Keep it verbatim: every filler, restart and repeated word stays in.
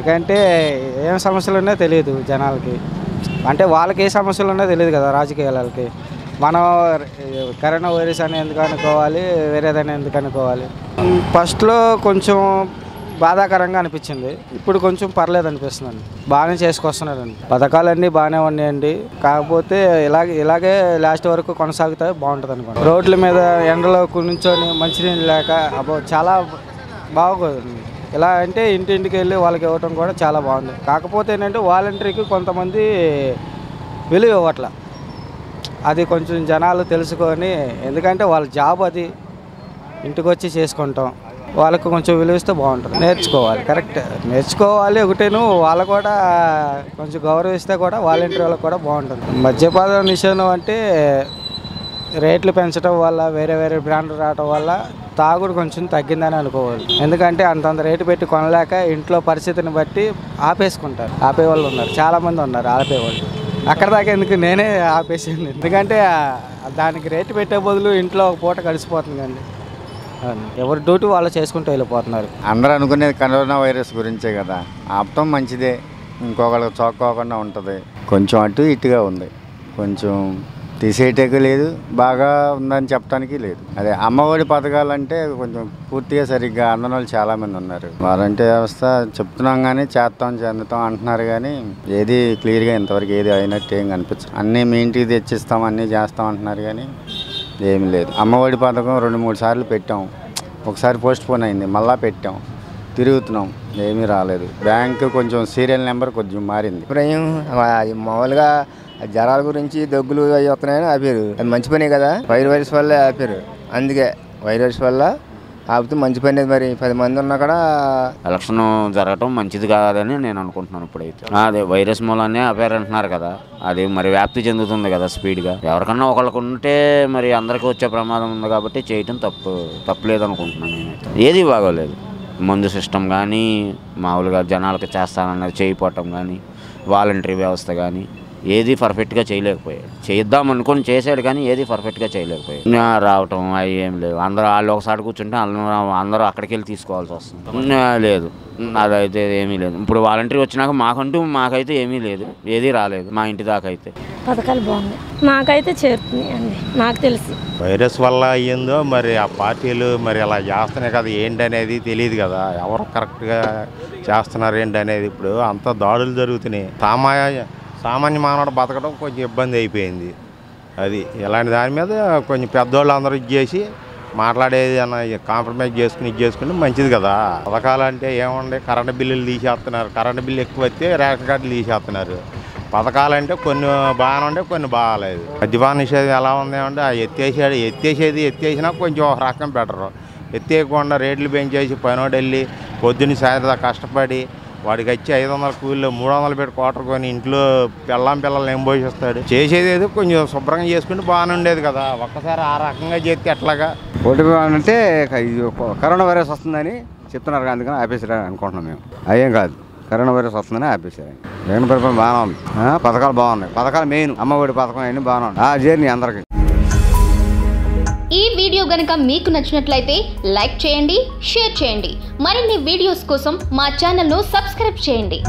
ఎందుకంటే ఏం సమస్యలు ఉన్నాయో తెలియదు జనాలకి, అంటే వాళ్ళకి ఏ సమస్యలు ఉన్నాయో తెలియదు కదా రాజకీయాలకి. మనం కరోనా వైరస్ అని ఎందుకు అనుకోవాలి, వేరేదని ఎందుకు అనుకోవాలి. ఫస్ట్లో కొంచెం బాధాకరంగా అనిపించింది, ఇప్పుడు కొంచెం పర్లేదు అనిపిస్తుందండి, బాగానే చేసుకొస్తున్నారండి. పథకాలన్నీ బాగానే ఉన్నాయండి, కాకపోతే ఇలాగే ఇలాగే లాస్ట్ వరకు కొనసాగుతా బాగుంటుంది అనుకోండి. రోడ్ల మీద ఎండలో కూర్చొని మంచినీళ్ళు లేక అబ్బో చాలా బాగోదండి. ఇలా అంటే ఇంటింటికి వెళ్ళి వాళ్ళకి ఇవ్వటం కూడా చాలా బాగుంది. కాకపోతే ఏంటంటే వాలంటీర్కి కొంతమంది విలువ ఇవ్వట్ల, అది కొంచెం జనాలు తెలుసుకొని, ఎందుకంటే వాళ్ళ జాబ్ అది, ఇంటికి వచ్చి చేసుకుంటాం, వాళ్ళకు కొంచెం విలువిస్తే బాగుంటుంది. నేర్చుకోవాలి, కరెక్ట్ నేర్చుకోవాలి. ఒకటేను వాళ్ళు కూడా కొంచెం గౌరవిస్తే కూడా వాలంటీర్ వాళ్ళకి కూడా బాగుంటుంది. మద్యపాన నిషేధం అంటే రేట్లు పెంచడం వల్ల, వేరే వేరే బ్రాండ్లు రావడం వల్ల తాగుడు కొంచెం తగ్గిందని అనుకోవాలి. ఎందుకంటే అంతంత రేటు పెట్టి కొనలేక ఇంట్లో పరిస్థితిని బట్టి ఆపేసుకుంటారు, ఆపేవాళ్ళు ఉన్నారు, చాలామంది ఉన్నారు ఆపేవాళ్ళు. అక్కడ దాకా ఎందుకు నేనే ఆపేసాను, ఎందుకంటే దానికి రేటు పెట్టే బదులు ఇంట్లో ఒక పూట గడిచిపోతుందండి. ఎవరి డ్యూటీ వాళ్ళు చేసుకుంటూ వెళ్ళిపోతున్నారు. అందరూ అనుకునేది కరోనా వైరస్ గురించే కదా, ఆపటం మంచిదే, ఇంకొకళ్ళకి చోక్కోకుండా ఉంటుంది. కొంచెం అటు ఇటుగా ఉంది, కొంచెం తీసేయటకు లేదు, బాగా ఉందని చెప్పడానికి లేదు. అదే అమ్మఒడి పథకాలంటే కొంచెం పూర్తిగా సరిగ్గా అందని వాళ్ళు చాలామంది ఉన్నారు. వారంటే వ్యవస్థ చెప్తున్నాం కానీ చేస్తాం చెందుతాం అంటున్నారు కానీ ఏది క్లియర్గా ఇంతవరకు ఏది అయినట్టు ఏం కనిపించదు. అన్నీ మీ ఇంటికి తెచ్చిస్తాం, అన్నీ చేస్తాం అంటున్నారు కానీ ఏమి లేదు. అమ్మఒడి పథకం రెండు మూడు సార్లు పెట్టాం, ఒకసారి పోస్ట్ పోన్ అయింది, మళ్ళీ పెట్టాం, తిరుగుతున్నాం, ఏమీ రాలేదు. బ్యాంకు కొంచెం సీరియల్ నెంబర్ కొంచెం మారింది. ఇప్పుడేం మామూలుగా జ్వరాల గురించి దగ్గులు అవి వస్తున్నాయని ఆపారు, అది మంచి పనే కదా. వైర్ వైరస్ వల్ల ఆపారు, అందుకే వైర్ వైరస్ వల్ల ఆపితే మంచి పని. మరి పది మంది ఉన్నా కూడా ఎలక్షన్ జరగటం మంచిది కాదని నేను అనుకుంటున్నాను. ఇప్పుడైతే అదే వైరస్ మూలాన్ని ఆపారు అంటున్నారు కదా, అది మరి వ్యాప్తి చెందుతుంది కదా స్పీడ్గా. ఎవరికన్నా ఒకళ్ళకు ఉంటే మరి అందరికీ వచ్చే ప్రమాదం ఉంది కాబట్టి చేయటం తప్పు తప్పులేదు అనుకుంటున్నాను నేనైతే. ఏది బాగోలేదు, మందు సిస్టమ్ కానీ, మామూలుగా జనాలకు చేస్తానన్నది చేయపోవటం కానీ, వాలంటరీ వ్యవస్థ కానీ ఏది పర్ఫెక్ట్గా చేయలేకపోయాడు. చేద్దాం అనుకుని చేశాడు కానీ ఏది పర్ఫెక్ట్గా చేయలేకపోయాడు. రావటం అవి ఏం లేవు, అందరూ వాళ్ళు ఒకసారి కూర్చుంటే అందరూ అక్కడికి వెళ్ళి తీసుకోవాల్సి వస్తుంది. లేదు, అదైతే ఏమీ లేదు. ఇప్పుడు వాలంటీర్ వచ్చినాక మాకంటూ మాకైతే ఏమీ లేదు, ఏది రాలేదు మా ఇంటి దాకా. అయితే పథకాలు బాగున్నాయి, మాకైతే చేరుతున్నాయి అండి. నాకు తెలిసి వైరస్ వల్ల అయ్యిందో మరి ఆ పార్టీలు మరి అలా చేస్తున్నాయి కదా, ఏంటనేది తెలియదు కదా, ఎవరు కరెక్ట్గా చేస్తున్నారు ఏంటనేది. ఇప్పుడు అంత దాడులు జరుగుతున్నాయి, సామాన్య సామాన్య మానవుడు బతకడం కొంచెం ఇబ్బంది అయిపోయింది. అది ఇలాంటి దాని మీద కొంచెం పెద్దోళ్ళు అందరూ ఇది చేసి మాట్లాడేది అన్న కాంప్రమైజ్ చేసుకుని ఇది చేసుకుంటే మంచిది కదా. పథకాలు అంటే ఏముండే, కరెంటు బిల్లులు తీసేస్తున్నారు, కరెంటు బిల్లు ఎక్కువ వస్తే రేషన్ కార్డులు తీసేస్తున్నారు. పథకాలంటే కొన్ని బాగానే ఉండే, కొన్ని బాగాలేదు. మద్యపాన నిషేధం ఎలా ఉందేమంటే ఆ ఎత్తేసాడు, ఎత్తేసేది ఎత్తేసినా కొంచెం ఒక రకం బెటరు. ఎత్తేయకుండా రేట్లు పెంచేసి పనోడు వెళ్ళి పొద్దున్న సాయంత్రం కష్టపడి వాడికి వచ్చి ఐదు వందల కూలీలో మూడు వందలు పెట్టి కోటర్ కొని ఇంట్లో పిల్లం పిల్లల్ని ఏం పోషిస్తాడు. చేసేది కొంచెం శుభ్రంగా చేసుకుంటే బాగానే ఉండేది కదా. ఒక్కసారి ఆ రకంగా చేస్తే ఎట్లాగా ఓటమి అంటే కరోనా వైరస్ వస్తుందని చెప్తున్నారు, అందుకని ఆపేసారని అనుకుంటున్నాం మేము. అదేం కాదు, కరోనా వైరస్ వస్తుందని ఆపేసారని. జగన్ పరిపాలన బాగానే ఉంది, పథకాలు బాగున్నాయి, పథకాలు మెయిన్ అమ్మఒడి పథకం అన్నీ బాగానే ఉంది. ఆ జర్నీ అందరికీ. ఈ వీడియో గనక మీకు నచ్చినట్లయితే లైక్ చేయండి, షేర్ చేయండి. మరిన్ని వీడియోస్ కోసం మా ఛానల్ను సబ్స్క్రైబ్ చేయండి.